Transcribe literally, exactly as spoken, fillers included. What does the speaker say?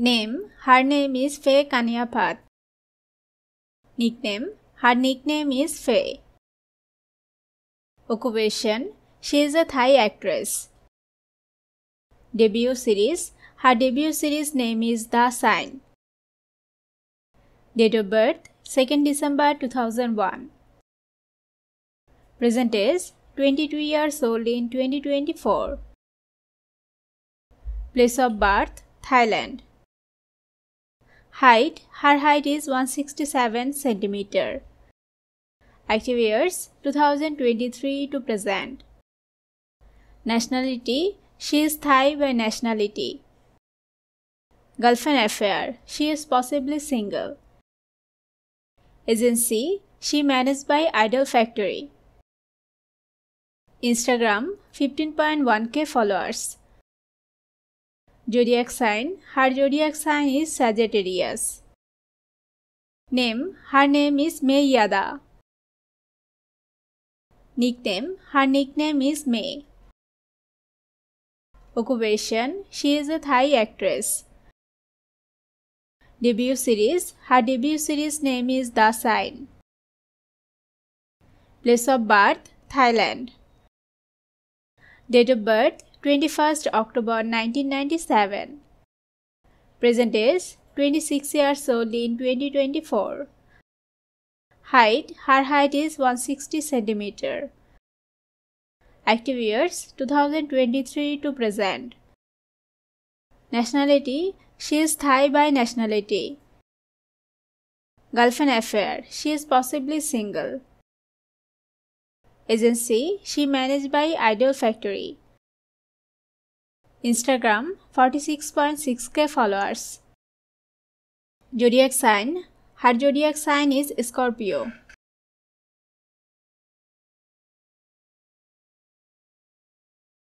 Name, her name is Fay Kanyaphat. Nickname, her nickname is Fay. Occupation, she is a Thai actress. Debut series, her debut series name is The Sign. Date of birth, second December two thousand one. Present age, twenty-two years old in twenty twenty-four. Place of birth, Thailand. Height, her height is one hundred sixty-seven centimeters. Active years, two thousand twenty-three to present. Nationality, she is Thai by nationality. Girlfriend affair, she is possibly single. Agency, she managed by Idol Factory. Instagram, fifteen point one K followers. Zodiac sign, her zodiac sign is Sagittarius. Name, her name is May Yada. Nickname, her nickname is May. Occupation, she is a Thai actress. Debut series, her debut series name is The Sign. Place of birth, Thailand. Date of birth, twenty-first October nineteen ninety-seven. Present age, twenty-six years old in twenty twenty-four. Height, her height is one hundred sixty centimeters. Active years, two thousand twenty-three to present. Nationality, she is Thai by nationality. Girlfriend affair, she is possibly single. Agency, she managed by Idol Factory. Instagram, forty-six point six K followers. Zodiac sign, her zodiac sign is Scorpio.